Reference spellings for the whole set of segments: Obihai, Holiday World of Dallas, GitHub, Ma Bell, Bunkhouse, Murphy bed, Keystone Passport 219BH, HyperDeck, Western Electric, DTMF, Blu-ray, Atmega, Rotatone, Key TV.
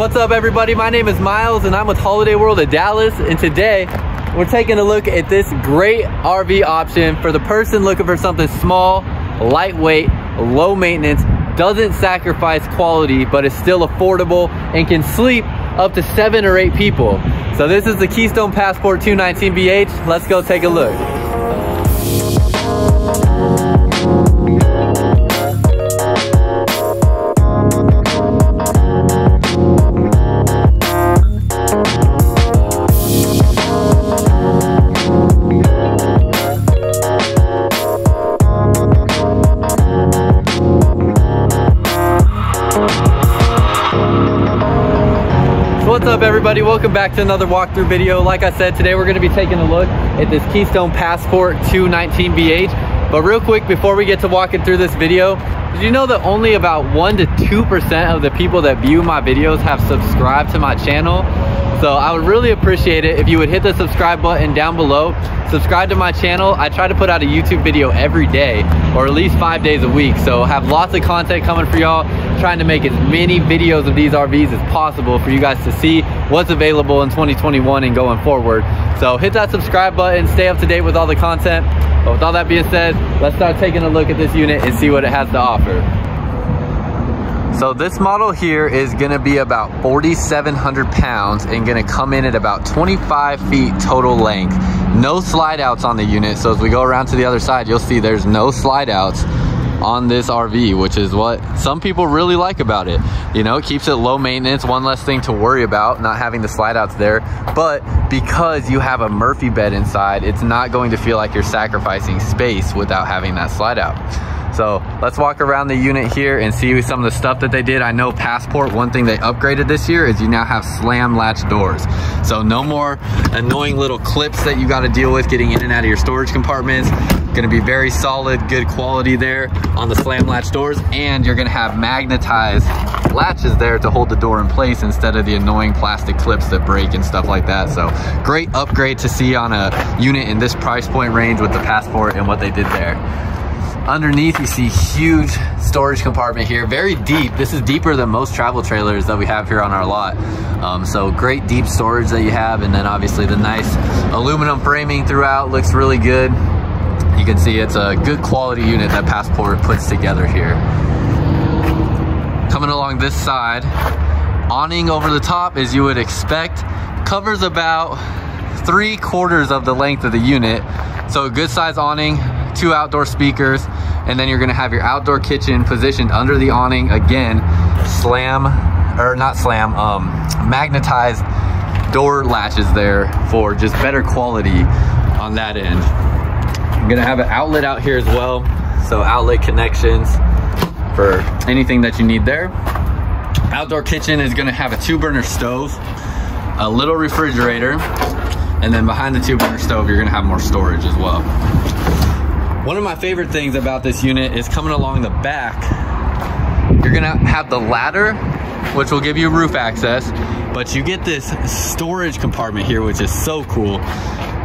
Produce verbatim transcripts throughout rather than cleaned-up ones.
What's up everybody, my name is Miles and I'm with Holiday World of Dallas, and today we're taking a look at this great R V option for the person looking for something small, lightweight, low maintenance, doesn't sacrifice quality but is still affordable and can sleep up to seven or eight people. So this is the Keystone Passport two nineteen B H. Let's go take a look. What's up everybody, welcome back to another walkthrough video. Like I said, today we're going to be taking a look at this Keystone Passport two nineteen B H. But real quick, before we get to walking through this video, did you know that only about one to two percent of the people that view my videos have subscribed to my channel? So I would really appreciate it if you would hit the subscribe button down below, subscribe to my channel. I try to put out a YouTube video every day, or at least five days a week, so have lots of content coming for y'all. Trying to make as many videos of these R Vs as possible for you guys to see what's available in twenty twenty-one and going forward. So hit that subscribe button, stay up to date with all the content. But with all that being said, let's start taking a look at this unit and see what it has to offer. So this model here is gonna be about forty-seven hundred pounds and gonna come in at about twenty-five feet total length. No slide outs on the unit, so as we go around to the other side, you'll see there's no slide outs on this R V, which is what some people really like about it. You know, it keeps it low maintenance, one less thing to worry about, not having the slide outs there. But because you have a Murphy bed inside, it's not going to feel like you're sacrificing space without having that slide out. So let's walk around the unit here and see some of the stuff that they did. I know Passport, one thing they upgraded this year is you now have slam latch doors. So no more annoying little clips that you got to deal with getting in and out of your storage compartments. Going to be very solid, good quality there on the slam latch doors, and you're going to have magnetized latches there to hold the door in place instead of the annoying plastic clips that break and stuff like that. So great upgrade to see on a unit in this price point range with the Passport and what they did there. Underneath, you see huge storage compartment here, very deep. This is deeper than most travel trailers that we have here on our lot. Um, so great deep storage that you have, and then obviously the nice aluminum framing throughout looks really good. You can see it's a good quality unit that Passport puts together here. Coming along this side, awning over the top as you would expect, covers about three quarters of the length of the unit. So a good size awning, two outdoor speakers, and then you're gonna have your outdoor kitchen positioned under the awning. Again, slam, or not slam, um, magnetized door latches there for just better quality on that end. I'm gonna have an outlet out here as well, so outlet connections for anything that you need there. Outdoor kitchen is gonna have a two burner stove, a little refrigerator, and then behind the two burner stove you're gonna have more storage as well. One of my favorite things about this unit is coming along the back, you're gonna have the ladder, which will give you roof access, but you get this storage compartment here, which is so cool.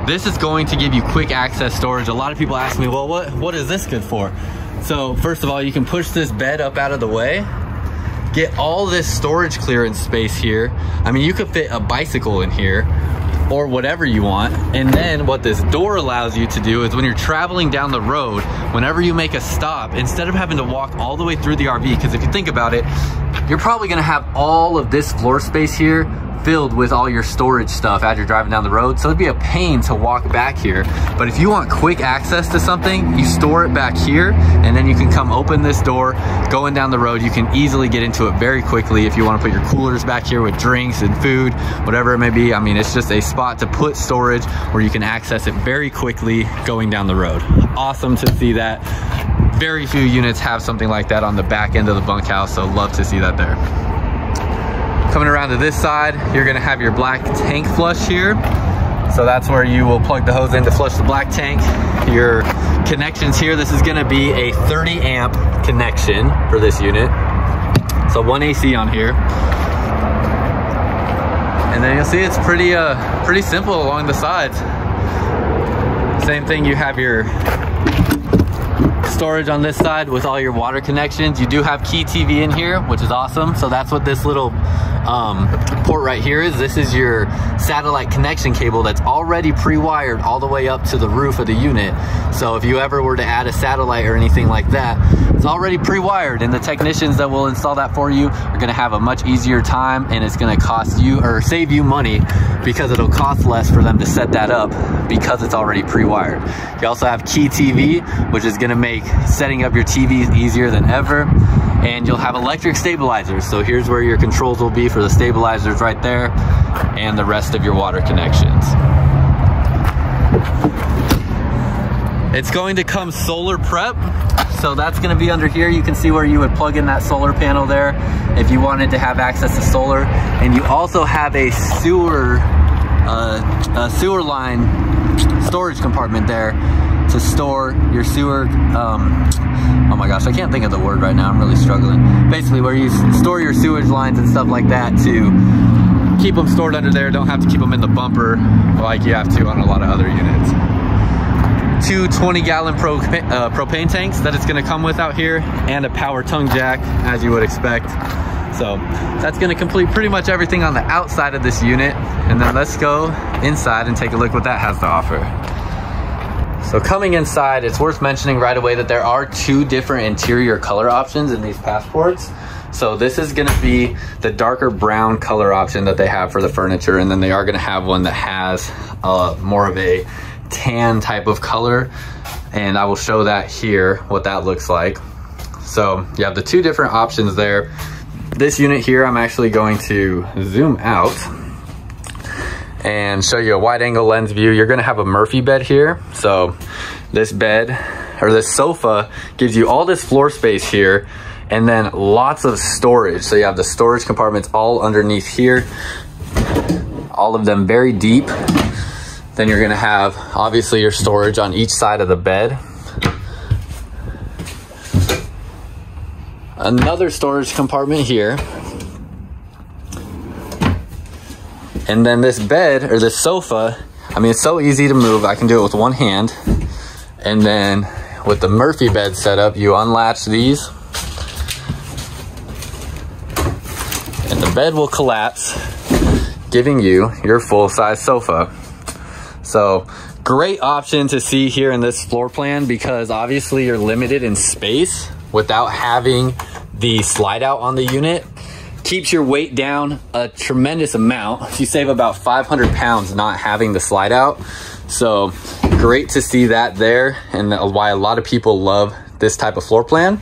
This is going to give you quick access storage. A lot of people ask me, well, what, what is this good for? So first of all, you can push this bed up out of the way, get all this storage clearance space here. I mean, you could fit a bicycle in here or whatever you want. And then what this door allows you to do is when you're traveling down the road, whenever you make a stop, instead of having to walk all the way through the R V, because if you think about it, you're probably gonna have all of this floor space here filled with all your storage stuff as you're driving down the road, so it'd be a pain to walk back here. But if you want quick access to something, you store it back here, and then you can come open this door, going down the road, you can easily get into it very quickly if you want to put your coolers back here with drinks and food, whatever it may be. I mean, it's just a spot to put storage where you can access it very quickly going down the road. Awesome to see that. Very few units have something like that on the back end of the bunkhouse, so love to see that there. Coming around to this side, you're gonna have your black tank flush here. So that's where you will plug the hose in to flush the black tank. Your connections here, this is gonna be a thirty amp connection for this unit. So one A C on here. And then you'll see it's pretty, uh, pretty simple along the sides. Same thing, you have your storage on this side with all your water connections. You do have Key T V in here, which is awesome. So that's what this little um, port right here is. This is your satellite connection cable that's already pre-wired all the way up to the roof of the unit. So if you ever were to add a satellite or anything like that, it's already pre-wired, and the technicians that will install that for you are going to have a much easier time, and it's going to cost you or save you money because it'll cost less for them to set that up because it's already pre-wired. You also have Key T V, which is going to make setting up your T Vs easier than ever, and you'll have electric stabilizers. So here's where your controls will be for the stabilizers right there and the rest of your water connections. It's going to come solar prep, so that's going to be under here. You can see where you would plug in that solar panel there if you wanted to have access to solar. And you also have a sewer uh, a sewer line storage compartment there to store your sewer, um, oh my gosh, I can't think of the word right now, I'm really struggling. Basically where you store your sewage lines and stuff like that to keep them stored under there, don't have to keep them in the bumper like you have to on a lot of other units. Two twenty gallon pro, uh, propane tanks that it's going to come with out here, and a power tongue jack as you would expect. So that's going to complete pretty much everything on the outside of this unit, and then let's go inside and take a look what that has to offer. So coming inside, it's worth mentioning right away that there are two different interior color options in these passports. So this is going to be the darker brown color option that they have for the furniture, and then they are going to have one that has uh, more of a tan type of color, and I will show that here what that looks like. So you have the two different options there. This unit here, I'm actually going to zoom out and show you a wide angle lens view. You're going to have a Murphy bed here, so this bed or this sofa gives you all this floor space here, and then lots of storage. So you have the storage compartments all underneath here, all of them very deep. Then you're gonna have, obviously, your storage on each side of the bed. Another storage compartment here. And then this bed, or this sofa, I mean, it's so easy to move. I can do it with one hand. And then with the Murphy bed setup, you unlatch these. And the bed will collapse, giving you your full-size sofa. So great option to see here in this floor plan, because obviously you're limited in space without having the slide out on the unit. Keeps your weight down a tremendous amount. You save about five hundred pounds not having the slide out. So great to see that there, and why a lot of people love this type of floor plan.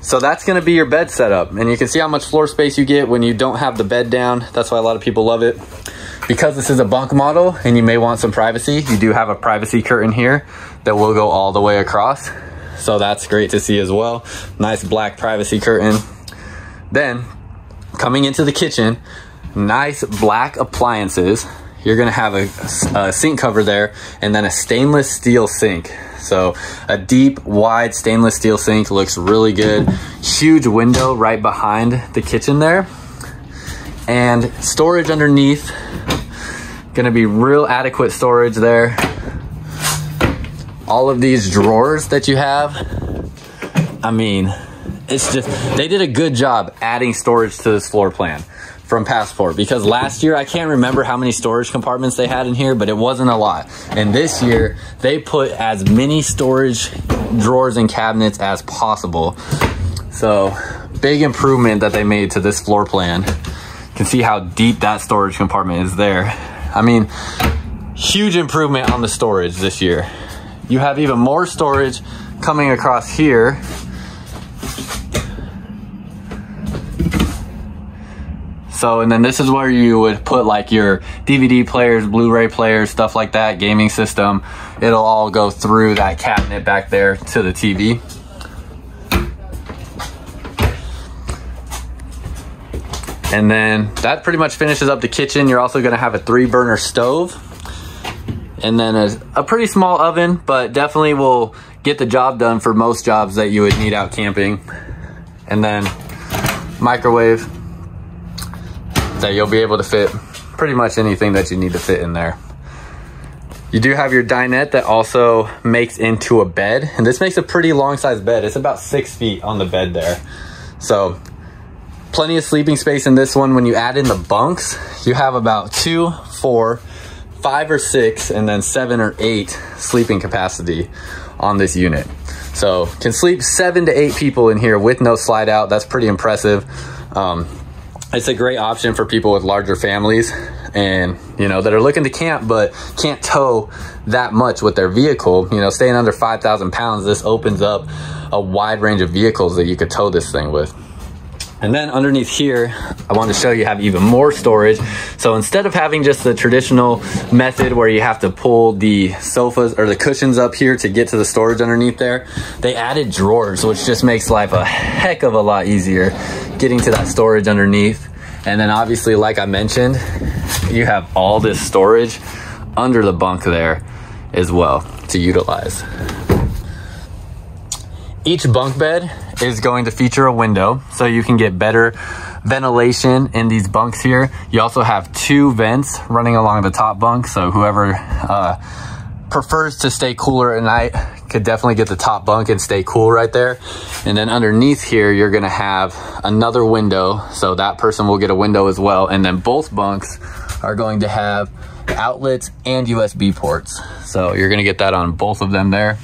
So that's gonna be your bed setup. And you can see how much floor space you get when you don't have the bed down. That's why a lot of people love it. Because this is a bunk model and you may want some privacy, you do have a privacy curtain here that will go all the way across. So that's great to see as well. Nice black privacy curtain. Then coming into the kitchen, nice black appliances. You're gonna have a, a sink cover there, and then a stainless steel sink. So a deep, wide stainless steel sink looks really good. Huge window right behind the kitchen there. And storage underneath, gonna be real adequate storage there. All of these drawers that you have, I mean, it's just, they did a good job adding storage to this floor plan from Passport, because last year, I can't remember how many storage compartments they had in here, but it wasn't a lot. And this year, they put as many storage drawers and cabinets as possible. So big improvement that they made to this floor plan. You can see how deep that storage compartment is there. I mean, huge improvement on the storage this year. You have even more storage coming across here. So, and then this is where you would put like your D V D players, Blu-ray players, stuff like that, gaming system. It'll all go through that cabinet back there to the T V. And then that pretty much finishes up the kitchen. You're also gonna have a three burner stove, and then a, a pretty small oven, but definitely will get the job done for most jobs that you would need out camping. And then microwave that you'll be able to fit pretty much anything that you need to fit in there. You do have your dinette that also makes into a bed, and this makes a pretty long size bed. It's about six feet on the bed there. So Plenty of sleeping space in this one. When you add in the bunks, you have about two, four, five or six, and then seven or eight sleeping capacity on this unit. So can sleep seven to eight people in here with no slide out. That's pretty impressive. Um, it's a great option for people with larger families and, you know, that are looking to camp but can't tow that much with their vehicle. You know, staying under five thousand pounds, this opens up a wide range of vehicles that you could tow this thing with. And then underneath here, I want to show you have even more storage. So instead of having just the traditional method where you have to pull the sofas or the cushions up here to get to the storage underneath there, they added drawers, which just makes life a heck of a lot easier getting to that storage underneath. And then obviously, like I mentioned, you have all this storage under the bunk there as well to utilize. Each bunk bed is going to feature a window, so you can get better ventilation in these bunks here. You also have two vents running along the top bunk, so whoever uh, prefers to stay cooler at night could definitely get the top bunk and stay cool right there. And then underneath here, you're gonna have another window, so that person will get a window as well. And then both bunks are going to have outlets and U S B ports. So you're gonna get that on both of them there.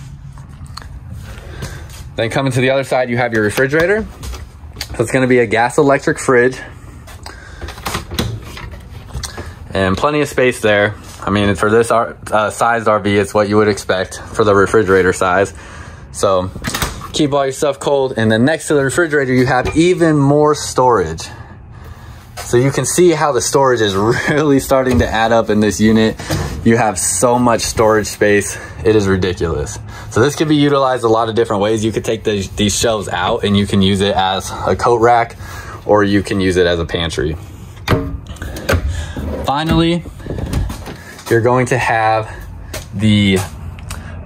Then coming to the other side, you have your refrigerator. So it's gonna be a gas electric fridge. And plenty of space there. I mean, for this uh, sized R V, it's what you would expect for the refrigerator size. So keep all your stuff cold. And then next to the refrigerator, you have even more storage. So you can see how the storage is really starting to add up in this unit. You have so much storage space, it is ridiculous. So this could be utilized a lot of different ways. You could take the, these shelves out and you can use it as a coat rack, or you can use it as a pantry. Finally, you're going to have the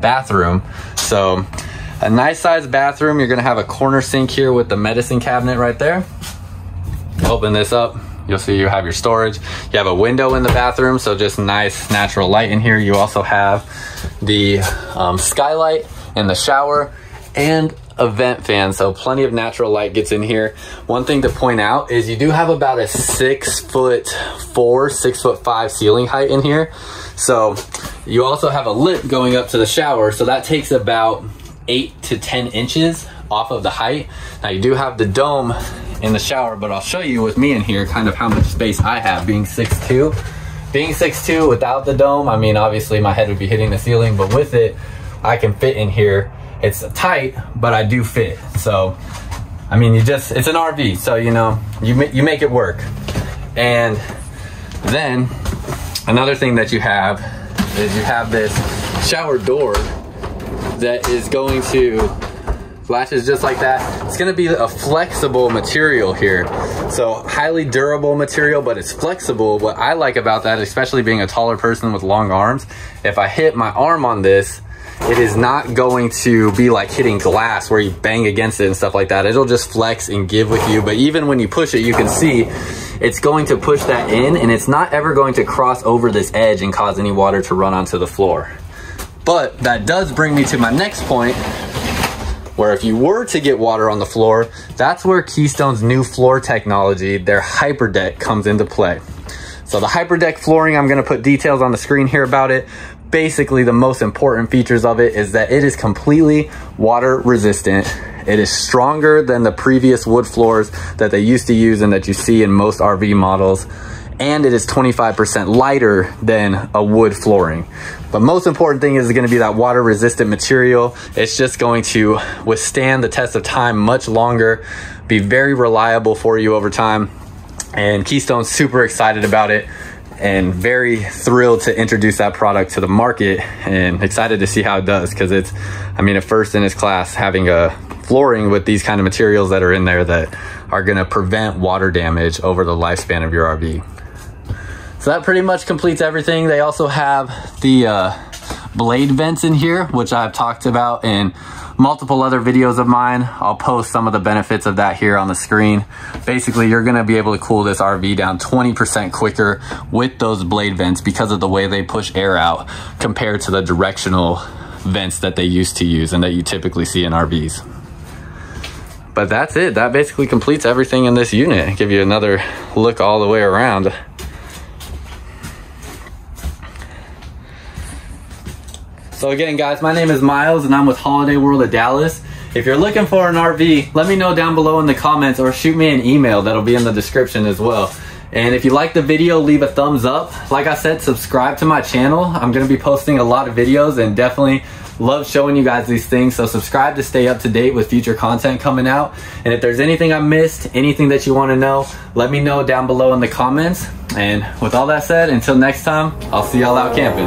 bathroom. So a nice sized bathroom. You're gonna have a corner sink here with the medicine cabinet right there. Open this up. You'll see you have your storage. You have a window in the bathroom, so just nice natural light in here. You also have the um, skylight in the shower and a vent fan, so plenty of natural light gets in here. One thing to point out is you do have about a six foot four, six foot five ceiling height in here. So you also have a lip going up to the shower, so that takes about eight to ten inches off of the height. Now you do have the dome in the shower, but I'll show you with me in here kind of how much space I have being six two. Being six two without the dome, I mean, obviously my head would be hitting the ceiling, but with it, I can fit in here. It's tight, but I do fit. So, I mean, you just, it's an R V, so you know, you, you make it work. And then another thing that you have is you have this shower door that is going to latches just like that. It's gonna be a flexible material here. So highly durable material, but it's flexible. What I like about that, especially being a taller person with long arms, if I hit my arm on this, it is not going to be like hitting glass where you bang against it and stuff like that. It'll just flex and give with you. But even when you push it, you can see it's going to push that in, and it's not ever going to cross over this edge and cause any water to run onto the floor. But that does bring me to my next point, where if you were to get water on the floor, that's where Keystone's new floor technology, their HyperDeck, comes into play. So the HyperDeck flooring, I'm gonna put details on the screen here about it. Basically, the most important features of it is that it is completely water resistant. It is stronger than the previous wood floors that they used to use and that you see in most R V models. And it is twenty-five percent lighter than a wood flooring. But most important thing is gonna be that water resistant material. It's just going to withstand the test of time much longer, be very reliable for you over time. And Keystone's super excited about it and very thrilled to introduce that product to the market, and excited to see how it does, because it's, I mean, a first in its class, having a flooring with these kind of materials that are in there that are gonna prevent water damage over the lifespan of your R V. So that pretty much completes everything. They also have the uh, blade vents in here, which I've talked about in multiple other videos of mine. I'll post some of the benefits of that here on the screen. Basically, you're gonna be able to cool this R V down twenty percent quicker with those blade vents because of the way they push air out compared to the directional vents that they used to use and that you typically see in R Vs. But that's it. That basically completes everything in this unit. Give you another look all the way around. So again, guys, my name is Miles and I'm with Holiday World of Dallas. If you're looking for an R V, let me know down below in the comments or shoot me an email. That'll be in the description as well. And if you like the video, leave a thumbs up. Like I said, subscribe to my channel. I'm going to be posting a lot of videos and definitely love showing you guys these things. So subscribe to stay up to date with future content coming out. And if there's anything I missed, anything that you want to know, let me know down below in the comments. And with all that said, until next time, I'll see y'all out camping.